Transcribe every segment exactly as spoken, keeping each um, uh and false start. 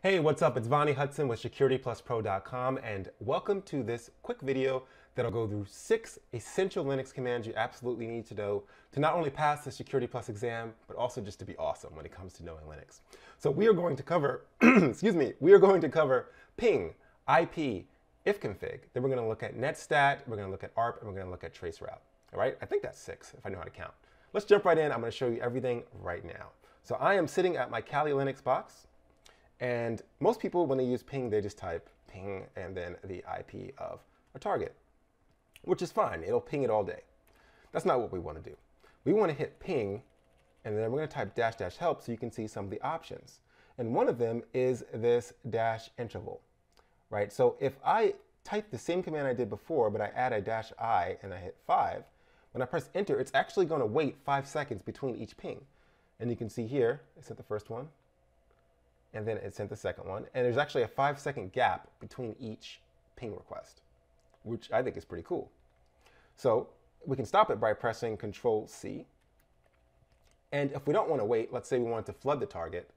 Hey, what's up? It's Vonnie Hudson with security plus pro dot com, and welcome to this quick video that'll go through six essential Linux commands you absolutely need to know to not only pass the Security Plus exam, but also just to be awesome when it comes to knowing Linux. So we are going to cover, excuse me, we are going to cover ping, I P, ifconfig, then we're going to look at netstat, we're going to look at A R P, and we're going to look at traceroute. All right, I think that's six if I know how to count. Let's jump right in. I'm going to show you everything right now. So I am sitting at my Kali Linux box. And most people, when they use ping, they just type ping and then the I P of a target, which is fine. It'll ping it all day. That's not what we want to do. We want to hit ping, and then we're going to type dash dash help so you can see some of the options. And one of them is this dash interval, right? So if I type the same command I did before, but I add a dash I and I hit five, when I press enter, it's actually going to wait five seconds between each ping. And you can see here, it sent the first one, and then it sent the second one. And there's actually a five second gap between each ping request, which I think is pretty cool. So we can stop it by pressing Control C. And if we don't want to wait, let's say we want to flood the target,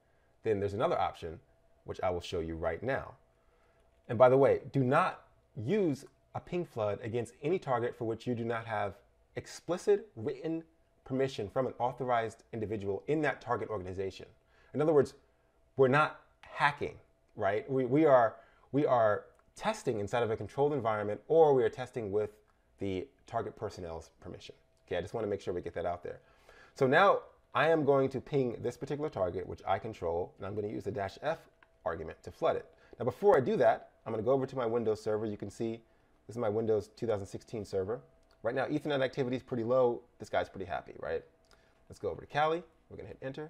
then there's another option, which I will show you right now. And by the way, do not use a ping flood against any target for which you do not have explicit written permission from an authorized individual in that target organization. In other words, we're not hacking, right? We, we, are, we are testing inside of a controlled environment, or we are testing with the target personnel's permission. Okay, I just want to make sure we get that out there. So now I am going to ping this particular target, which I control, and I'm going to use the dash F argument to flood it. Now before I do that, I'm going to go over to my Windows server. You can see this is my Windows two thousand sixteen server. Right now, Ethernet activity is pretty low. This guy's pretty happy, right? Let's go over to Kali. We're going to hit enter.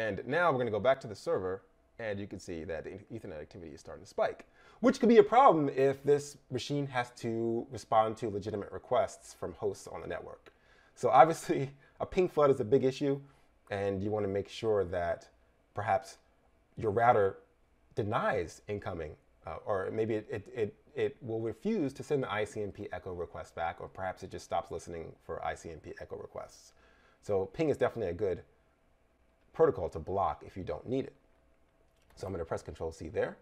And now we're going to go back to the server, and you can see that the Ethernet activity is starting to spike, which could be a problem if this machine has to respond to legitimate requests from hosts on the network. So obviously, a ping flood is a big issue, and you want to make sure that perhaps your router denies incoming, uh, or maybe it, it, it, it will refuse to send the I C M P echo request back, or perhaps it just stops listening for I C M P echo requests. So ping is definitely a good protocol to block if you don't need it. So I'm going to press Control C there.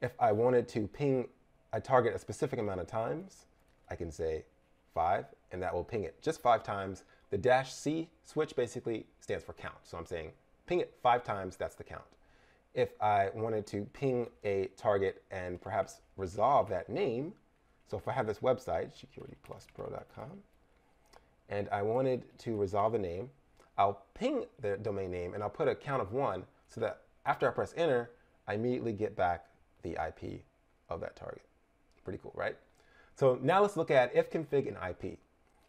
If I wanted to ping a target a specific amount of times, I can say five, and that will ping it just five times. The dash C switch basically stands for count. So I'm saying ping it five times, that's the count. If I wanted to ping a target and perhaps resolve that name, so if I have this website, security plus pro dot com, and I wanted to resolve the name, I'll ping the domain name, and I'll put a count of one so that after I press enter, I immediately get back the I P of that target. Pretty cool, right? So now let's look at ifconfig and I P.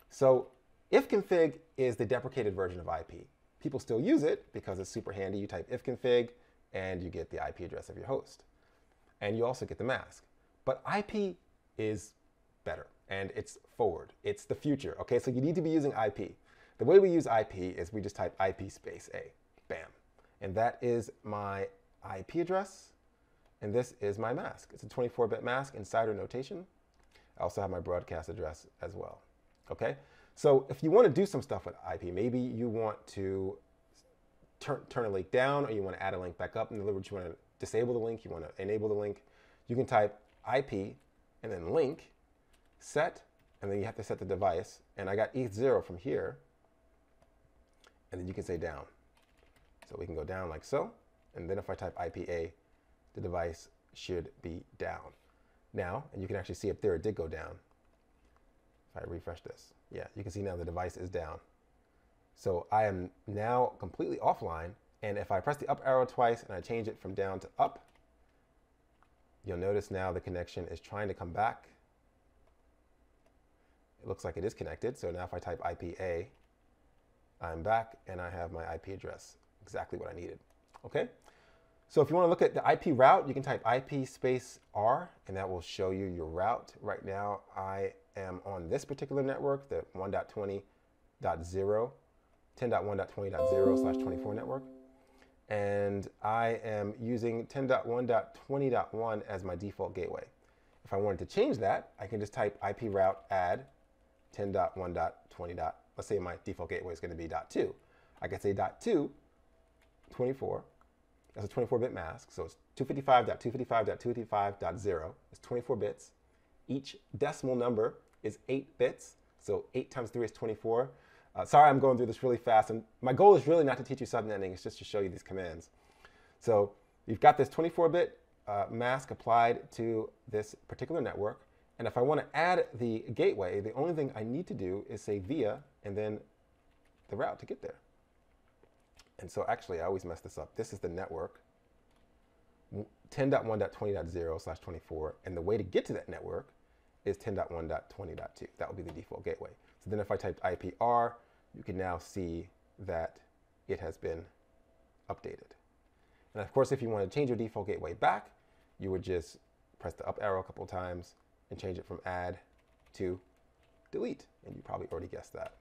So ifconfig is the deprecated version of I P. People still use it because it's super handy. You type ifconfig, and you get the I P address of your host. And you also get the mask. But I P is better, and it's forward. It's the future, okay? So you need to be using I P. The way we use I P is we just type I P space A, bam. And that is my I P address, and this is my mask. It's a twenty-four bit mask in C I D R notation. I also have my broadcast address as well, okay? So if you want to do some stuff with I P, maybe you want to turn, turn a link down, or you want to add a link back up. In other words, you want to disable the link, you want to enable the link. You can type I P and then link, set, and then you have to set the device. And I got E T H zero from here. And then you can say down. So we can go down like so. And then if I type I P A, the device should be down. Now, and you can actually see up there, it did go down. If I refresh this, yeah, you can see now the device is down. So I am now completely offline. And if I press the up arrow twice and I change it from down to up, you'll notice now the connection is trying to come back. It looks like it is connected. So now if I type I P A, I'm back, and I have my I P address, exactly what I needed, okay? So if you want to look at the I P route, you can type I P space R, and that will show you your route. Right now, I am on this particular network, the one dot twenty dot zero, ten dot one dot twenty dot zero slash twenty-four network, and I am using ten dot one dot twenty dot one as my default gateway. If I wanted to change that, I can just type I P route add ten dot one dot twenty dot one. Let's say my default gateway is going to be dot two. I can say dot two, twenty-four, as a twenty-four bit mask, so it's two fifty-five dot two fifty-five dot two fifty-five dot zero. It's twenty-four bits. Each decimal number is eight bits, so eight times three is twenty-four. Uh, sorry I'm going through this really fast, and my goal is really not to teach you subnetting, it's just to show you these commands. So you've got this twenty-four bit uh, mask applied to this particular network, and if I want to add the gateway, the only thing I need to do is say via and then the route to get there. And so actually, I always mess this up. This is the network, ten dot one dot twenty dot zero slash twenty-four, and the way to get to that network is ten dot one dot twenty dot two. That will be the default gateway. So then if I type I P R, you can now see that it has been updated. And of course, if you want to change your default gateway back, you would just press the up arrow a couple times and change it from add to delete. And you probably already guessed that.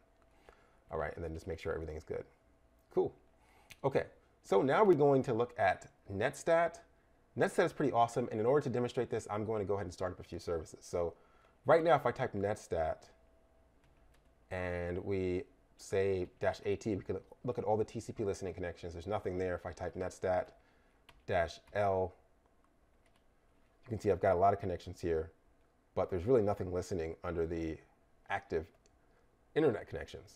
All right, and then just make sure everything's good. Cool. Okay, so now we're going to look at netstat. Netstat is pretty awesome, and in order to demonstrate this, I'm going to go ahead and start up a few services. So right now, if I type netstat and we say dash AT, we can look at all the T C P listening connections. There's nothing there. If I type netstat dash L, you can see I've got a lot of connections here, but there's really nothing listening under the active internet connections.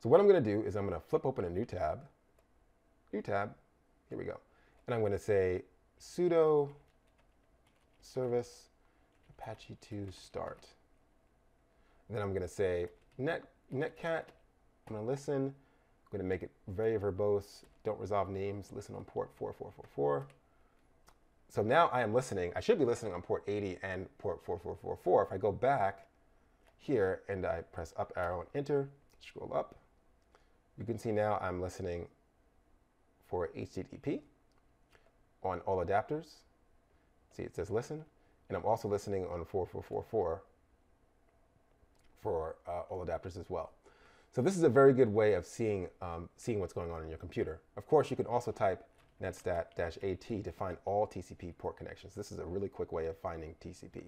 So what I'm going to do is I'm going to flip open a new tab, new tab, here we go, and I'm going to say sudo service apache two start. And then I'm going to say net netcat. I'm going to listen. I'm going to make it very verbose. Don't resolve names. Listen on port four four four four. So now I am listening. I should be listening on port eighty and port four four four four. If I go back here and I press up arrow and enter, scroll up, you can see now I'm listening for H T T P on all adapters. See, it says listen. And I'm also listening on four four four four for uh, all adapters as well. So this is a very good way of seeing, um, seeing what's going on in your computer. Of course, you can also type netstat-at to find all T C P port connections. This is a really quick way of finding T C P.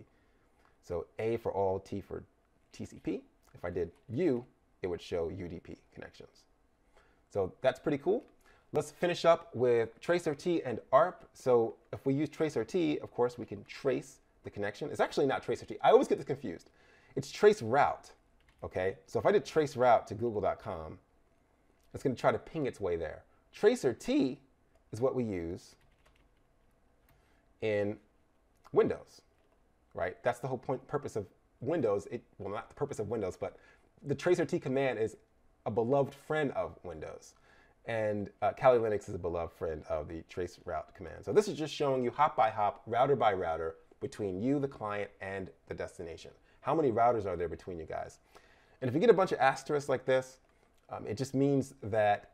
So A for all, T for T C P. If I did U, it would show U D P connections. So that's pretty cool. Let's finish up with traceroute and A R P. So if we use traceroute, of course, we can trace the connection. It's actually not traceroute. I always get this confused. It's traceroute. Okay, so if I did traceroute to google dot com, it's going to try to ping its way there. Traceroute is what we use in Windows, right? That's the whole point purpose of Windows. It, well, not the purpose of Windows, but the traceroute command is a beloved friend of Windows. And uh, Kali Linux is a beloved friend of the traceroute command. So this is just showing you hop by hop, router by router, between you, the client, and the destination. How many routers are there between you guys? And if you get a bunch of asterisks like this, um, it just means that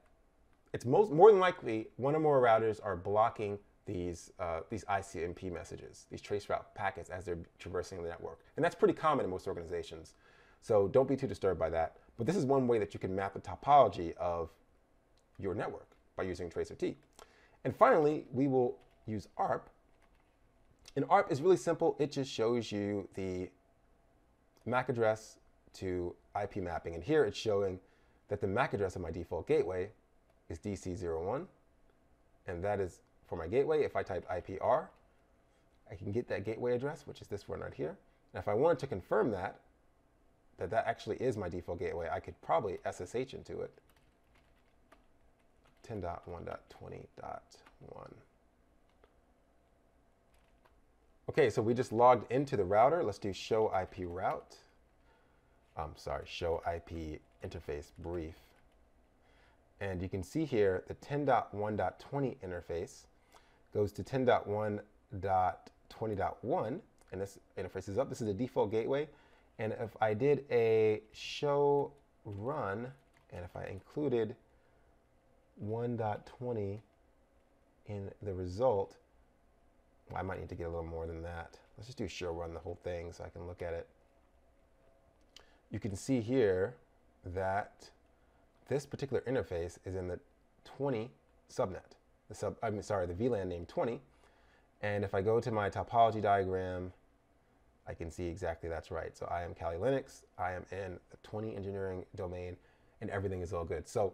it's most, more than likely one or more routers are blocking these, uh, these I C M P messages, these traceroute packets as they're traversing the network. And that's pretty common in most organizations. So don't be too disturbed by that. But this is one way that you can map the topology of your network by using traceroute. And finally, we will use A R P. And A R P is really simple. It just shows you the MAC address to I P mapping. And here it's showing that the MAC address of my default gateway is D C zero one. And that is for my gateway. If I type I P R, I can get that gateway address, which is this one right here. And if I wanted to confirm that, that that actually is my default gateway, I could probably S S H into it. ten dot one dot twenty dot one. Okay, so we just logged into the router. Let's do show I P route. I'm sorry, show I P interface brief. And you can see here the ten dot one dot twenty interface goes to ten dot one dot twenty dot one, and this interface is up. This is the default gateway. And if I did a show run, and if I included one dot twenty in the result, well, I might need to get a little more than that. Let's just do show run the whole thing so I can look at it. You can see here that this particular interface is in the twenty subnet. The sub, I'm sorry, the V LAN name twenty. And if I go to my topology diagram, I can see exactly that's right. So I am Kali Linux. I am in the twenty engineering domain, and everything is all good. So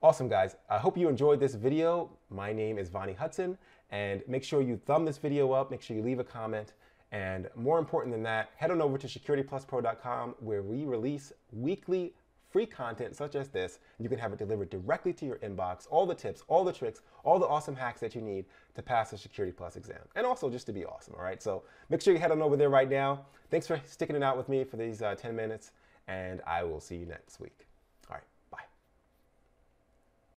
Awesome, guys. I hope you enjoyed this video. My name is Vonnie Hudson, and make sure you thumb this video up, make sure you leave a comment, and more important than that, head on over to security plus pro dot com where we release weekly free content such as this. You can have it delivered directly to your inbox, all the tips, all the tricks, all the awesome hacks that you need to pass the Security Plus exam, and also just to be awesome, all right? So make sure you head on over there right now. Thanks for sticking it out with me for these uh, ten minutes, and I will see you next week.